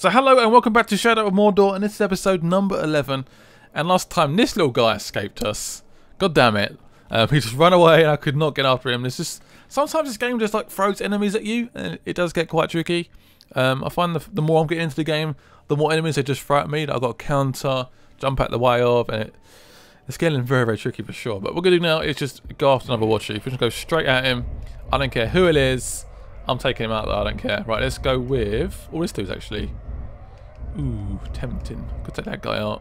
So hello and welcome back to Shadow of Mordor, and this is episode number 11. And last time this little guy escaped us. God damn it. He just ran away and I could not get after him. It's just, sometimes this game just like throws enemies at you and it does get quite tricky. I find the more I'm getting into the game, the more enemies they just throw at me that I've got to counter, jump out the way of, and it's getting very, very tricky for sure. But what we're going to do now is just go after another war chief. We're just going to go straight at him. I don't care who it is. I'm taking him out there, I don't care. Right, let's go with... all this dude's actually... ooh, tempting. Could take that guy out.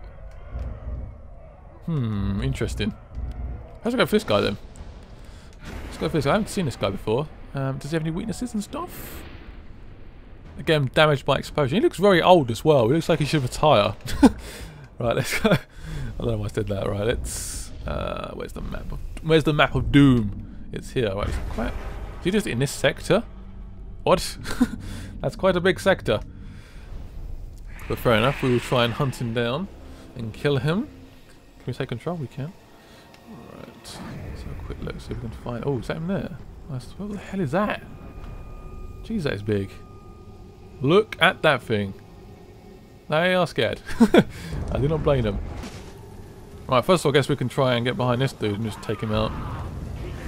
Hmm, interesting. Let's go for this guy then. Let's go for this guy. I haven't seen this guy before. Does he have any weaknesses and stuff? Again, damaged by exposure. He looks very old as well. He looks like he should retire. Right, let's go. I don't know why I said that. Right, let's... where's the map? Where's the map of doom? It's here. Right, it's quite... is he just in this sector? What? That's quite a big sector. But fair enough, we will try and hunt him down and kill him. Can we take control? We can. Alright, let's have a quick look, see if we can find... oh, is that him there? What the hell is that? Jeez, that is big. Look at that thing. They are scared. I do not blame them. Right, first of all, I guess we can try and get behind this dude and just take him out.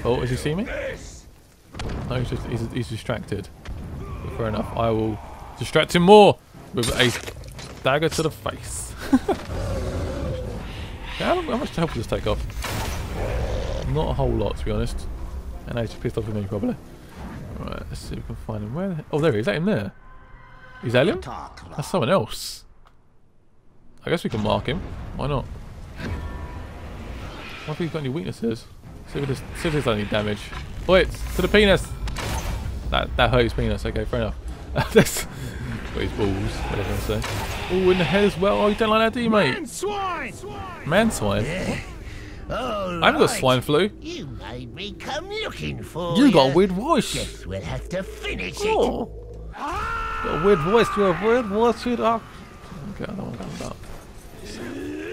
Oh, has he seen me? No, he's distracted. But fair enough, I will distract him more with a dagger to the face. How much health does this take off? Not a whole lot, to be honest. And he's just pissed off with me, probably. Alright, let's see if we can find him. Where? Oh, there he is. Is that him there? Is that him? That's someone else. I guess we can mark him. Why not? I think he's got any weaknesses. See if there's any damage. Oh, it's to the penis! That hurt his penis. Okay, fair enough. That's... got his balls, whatever I say. Ooh, in the head as well. Oh, you don't like that, do you, mate? Man swine! Man swine? Yeah. Right. I haven't got swine flu. You made me come looking for you. You got a weird voice. Guess we'll have to finish it. Got a weird voice. You have a weird voice. Oh. Okay, I don't want to go about.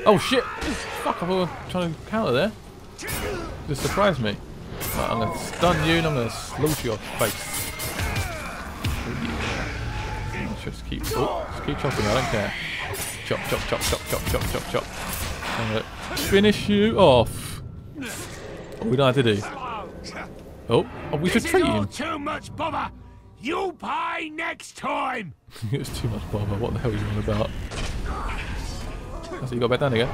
Oh, shit. Fuck, I was trying to counter there. Just surprised me. Right, I'm going to stun you and I'm going to slaughter your face. Just keep chopping, I don't care. Chop, chop, chop, chop, chop, chop, chop, chop. I'm going to finish you off. Oh, we don't have to do. Oh, we should treat him. Too much bother. You pay next time. It's too much bother. What the hell are you on about? So you got back down again.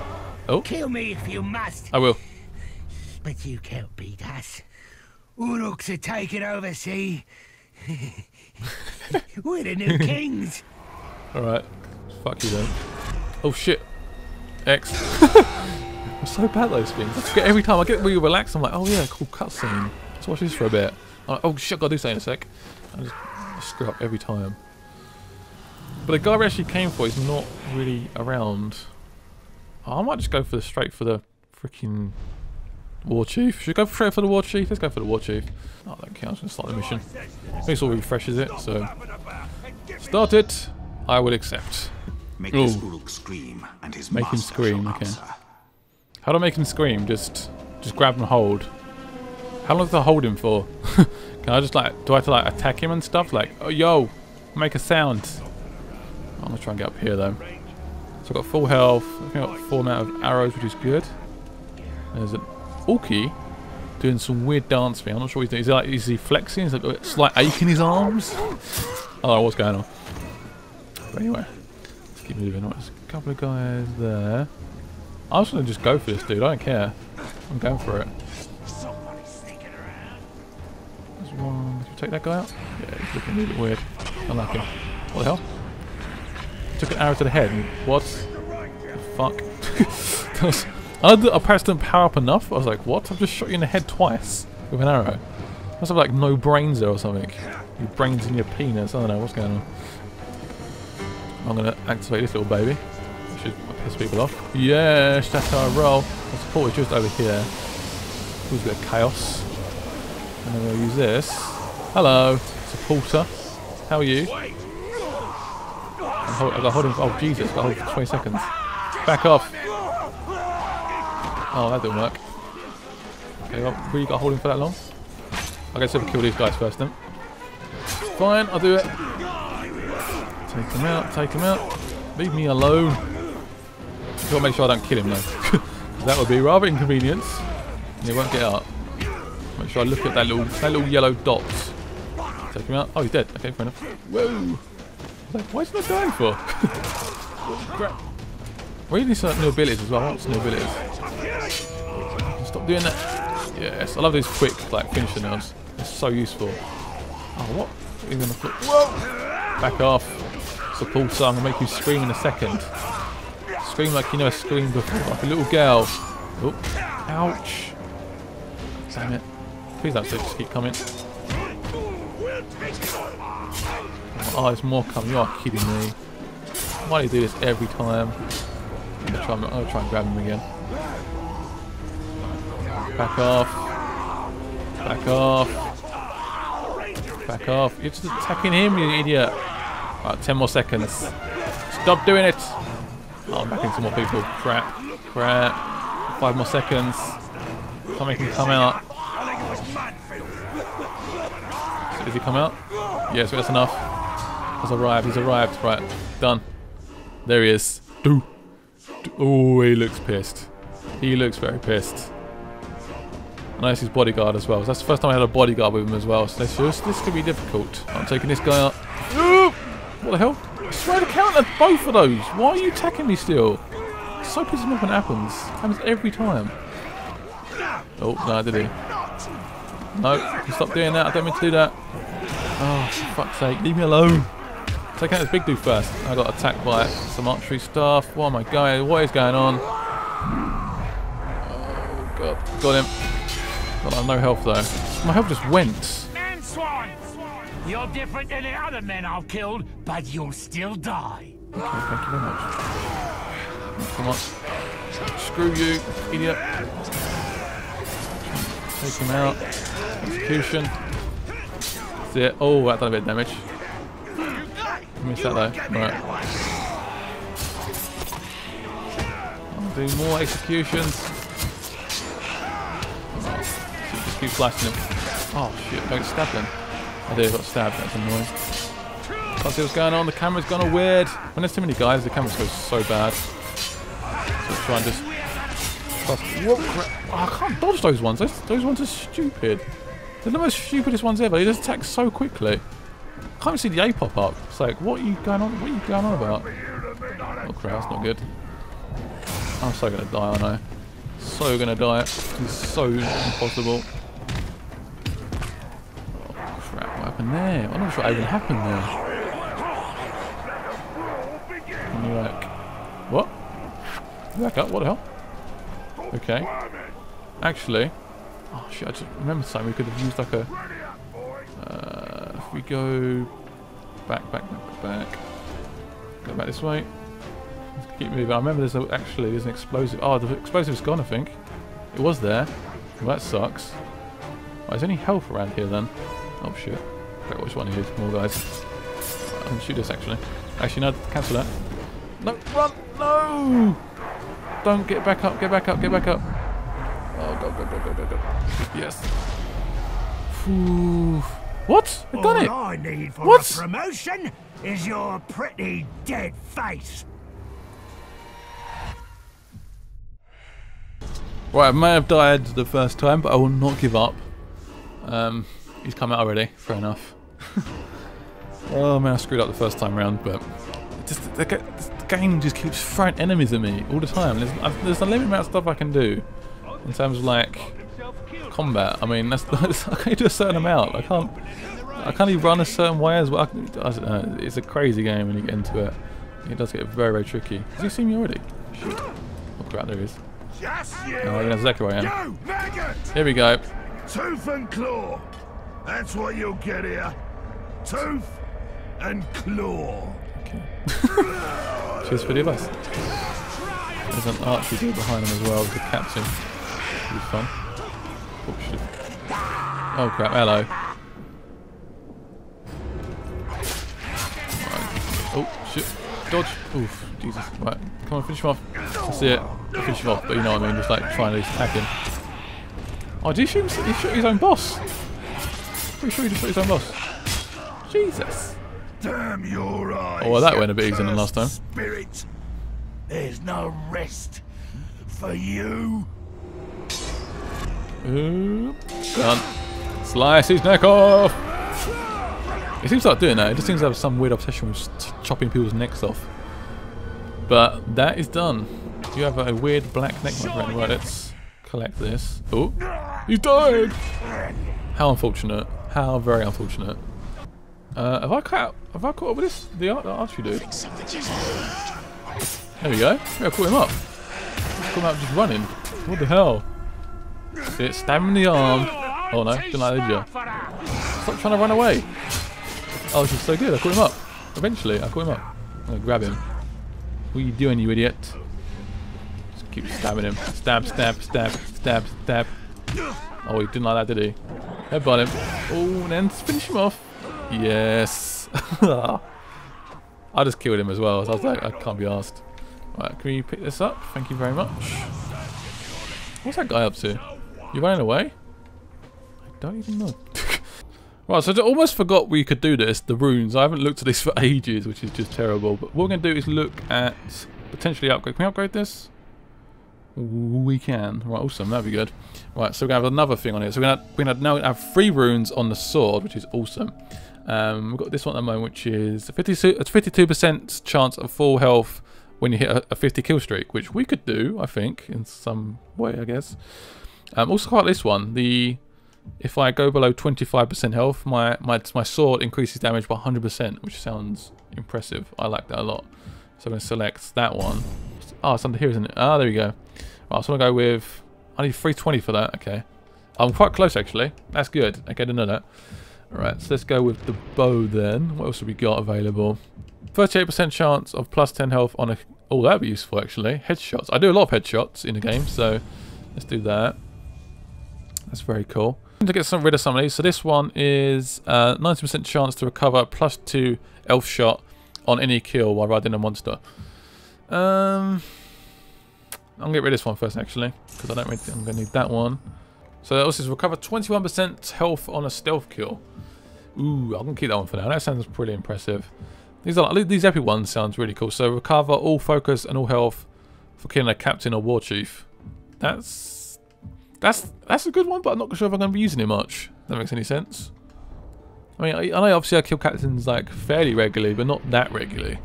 Oh. Kill me if you must. I will. But you can't beat us. Uruks are taking over, see? We're the new kings. Alright. Fuck you then. Oh shit. X. I'm so bad at those things. I forget every time I get really relaxed, I'm like, oh yeah, cool cutscene. Let's watch this for a bit. I'm like, oh shit, gotta do something in a sec. I screw up every time. But the guy we actually came for is not really around. Oh, I might just go for the straight for the freaking war chief. Should we go straight for the war chief? Let's go for the war chief. Oh, that counts. I'm going to start the mission. This all refreshes it, so... start it! I will accept. Make this Uruk scream, and his master shall answer. Make him scream, okay. How do I make him scream? Just grab and hold. How long do I hold him for? Can I just like... do I have to like attack him and stuff? Like, oh yo! Make a sound! I'm going to try and get up here though. So I've got full health. I think I've got full amount of arrows, which is good. There's an... Orky doing some weird dance thing. I'm not sure what he's doing. Is he flexing? Is he got a slight ache in his arms? I don't know what's going on. But anyway, let's keep moving. There's a couple of guys there. I was going to just go for this dude. I don't care. I'm going for it. There's one. Did you take that guy out? Yeah, he's looking a little bit weird. Unlucky. What the hell? Took an arrow to the head. What the fuck? That was... I perhaps didn't power up enough. I was like, what? I've just shot you in the head twice with an arrow. I must have like no brains there or something. Your brains in your penis. I don't know what's going on. I'm going to activate this little baby. I should piss people off. Yes, that's how I roll. My support is just over here. Cause a bit of chaos. And then we'll use this. Hello, supporter. How are you? I've got to hold him. Oh, Jesus. I've got to hold him for 20 seconds. Back off. Oh, that didn't work. Okay, well, we got holding for that long. I guess we'll kill these guys first then. Fine, I'll do it. Take him out, take him out. Leave me alone. Just gotta make sure I don't kill him though. That would be rather inconvenient. And he won't get up. Make sure I look at that little yellow dot. Take him out. Oh, he's dead. Okay, fair enough. Whoa. Why is he not going for? Crap. We need some new abilities as well. I want some new abilities. Stop doing that. Yes, I love these quick finishing nails. It's so useful. Oh, what? You're gonna flip. Whoa! Back off. It's a cool song. It'll make you scream in a second. Scream like you never screamed before, like a little girl. Oop. Ouch. Damn it. Please don't just keep coming. Oh, there's more coming. You are kidding me. Why do you do this every time? I'm gonna try and grab him again. Back off. Back off. Back off. You're just attacking him, you idiot. Right, 10 more seconds. Stop doing it. Oh, I'm backing some more people. Crap. Crap. 5 more seconds. Can't make him come out. So does he come out? Yes, that's enough. He's arrived. He's arrived. Right. Done. There he is. Do. Oh, he looks pissed. He looks very pissed. I know it's his bodyguard as well. So that's the first time I had a bodyguard with him as well. So this could be difficult. I'm taking this guy out. Ooh, what the hell? I swear to counter both of those. Why are you attacking me still? So pissed me off when it happens. It happens every time. Oh, no, did he? No, stop doing that. I don't mean to do that. Oh, for fuck's sake. Leave me alone. Take out this big dude first. I got attacked by some archery staff. What am I going? What is going on? Oh, God. Got him. Got no health, though. My health just went. Man Swan! You're different than the other men I've killed, but you'll still die. Okay, thank you very much. Come on. Screw you, idiot. Take him out. Execution. That's it. Oh, that done a bit of damage. Missed that though. Right. I'll do more executions. Just keep blasting him. Oh shit, don't stab him. I did, I got stabbed, that's annoying. Can't see what's going on, the camera's gone weird. When there's too many guys, the camera goes so bad. So try and just... Oh, I can't dodge those ones, those ones are stupid. They're the most stupidest ones ever, they just attack so quickly. I can't even see the A pop up. It's like, what are you going on? What are you going on about? Oh crap, that's not good. I'm so gonna die, I know. So gonna die. It's so impossible. Oh crap, what happened there? I'm not sure what even happened there. And you're like, what? Back up, what the hell? Okay. Actually, oh shit, I just remembered something. We could have used like a. We go back. Go back this way. Let's keep moving. I remember there's an explosive. Oh, the explosive's gone, I think. It was there. Well, that sucks. Oh, is there any health around here then? Oh shit. Better watch one of these more guys. I can shoot this actually. Actually, no, cancel that. No, run! No! Don't get back up, get back up, get back up. Oh, go. Yes. Ooh. What? I've done it! All I need for a promotion is your pretty dead face. Right, I may have died the first time, but I will not give up. He's come out already, fair enough. Oh man, I screwed up the first time round, but... the game just keeps throwing enemies at me all the time. There's a limited amount of stuff I can do. In terms of like... combat. I mean, that's I can't do a certain amount. I can't even run a certain way as well. I don't know, it's a crazy game when you get into it. It does get very, very tricky. Has he seen me already? Shit. Oh crap, there he is. Oh, he knows exactly where I am. Here we go. Tooth and claw. That's what you'll get here. Tooth and claw. Okay. Cheers for the advice. There's an archery dude behind him as well with the captain. It'll be fun. Oh, shit. Oh crap, hello. Right. Oh shit, dodge. Oof, Jesus. Right, come on, finish him off. That's it. Finish him off, but you know what I mean, just like trying to attack him. Oh, did he shoot his own boss? Pretty sure he just shot his own boss. Jesus. Damn your eyes. Oh, well, that went a bit easier than last time. Spirit. There's no rest for you. Ooh, done. Slice his neck off. It seems like doing that. It just seems to have some weird obsession with chopping people's necks off. But that is done. You have a weird black neck, my friend. Right, let's collect this. Oh, you died! How unfortunate. How very unfortunate. Have I caught up with this? The archery dude. There we go. Yeah, I caught him up. Caught him up just running. What the hell? It's stab him in the arm. Oh no, didn't like that, did you? Stop trying to run away. Oh, this is so good. I caught him up. Eventually, I caught him up. I'm gonna grab him. What are you doing, you idiot? Just keep stabbing him. Stab, stab, stab, stab, stab. Oh, he didn't like that, did he? Headbutt him. Oh, and then finish him off. Yes. I just killed him as well. So I was like, I can't be arsed. Right, can we pick this up? Thank you very much. What's that guy up to? You running away? I don't even know. Right, so I almost forgot we could do this, the runes. I haven't looked at this for ages, which is just terrible. But what we're going to do is look at potentially upgrade. Can we upgrade this? We can. Right, awesome. That'd be good. Right, so we're going to have another thing on here. So we're going to now have 3 runes on the sword, which is awesome. We've got this one at the moment, which is a 52% chance of full health when you hit a 50 kill streak, which we could do, I think, in some way, I guess. Also quite this one, the... If I go below 25% health, my sword increases damage by 100%, which sounds impressive. I like that a lot. So I'm going to select that one. Oh, it's under here, isn't it? Ah, there we go. Right, so I'm going to go with... I need 320 for that. Okay. I'm quite close, actually. That's good. Okay, I didn't know that. Alright, so let's go with the bow then. What else have we got available? 38% chance of plus 10 health on a... Oh, that'd be useful, actually. Headshots. I do a lot of headshots in the game, so let's do that. That's very cool. To get rid of some of these, so this one is 90% chance to recover plus 2 elf shot on any kill while riding a monster. I'm gonna get rid of this one first, actually, because I don't really think I'm gonna need that one. So that also is recover 21% health on a stealth kill. Ooh, I'm gonna keep that one for now. That sounds pretty impressive. These epic ones sounds really cool. So recover all focus and all health for killing a captain or war chief. That's a good one, but I'm not sure if I'm going to be using it much. If that makes any sense. I mean, I know obviously I kill captains like fairly regularly, but not that regularly.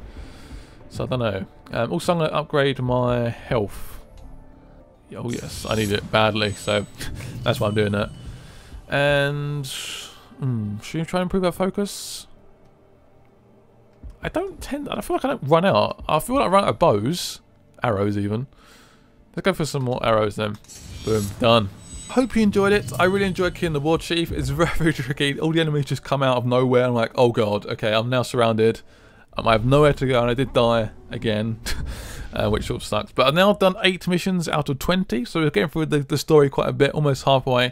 So I don't know. Also, I'm going to upgrade my health. Oh yes, I need it badly, so that's why I'm doing that. And should we try and improve our focus? I feel like I don't run out. I feel like I run out of bows, arrows even. Let's go for some more arrows then. Boom, done. Hope you enjoyed it. I really enjoyed killing the war chief. It's very tricky. All the enemies just come out of nowhere. I'm like, oh god, okay, I'm now surrounded. I have nowhere to go, and I did die again, which sort of sucks. But I've now done 8 missions out of 20, so we're getting through the story quite a bit, almost halfway.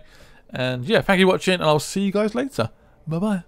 And yeah, thank you for watching, and I'll see you guys later. Bye-bye.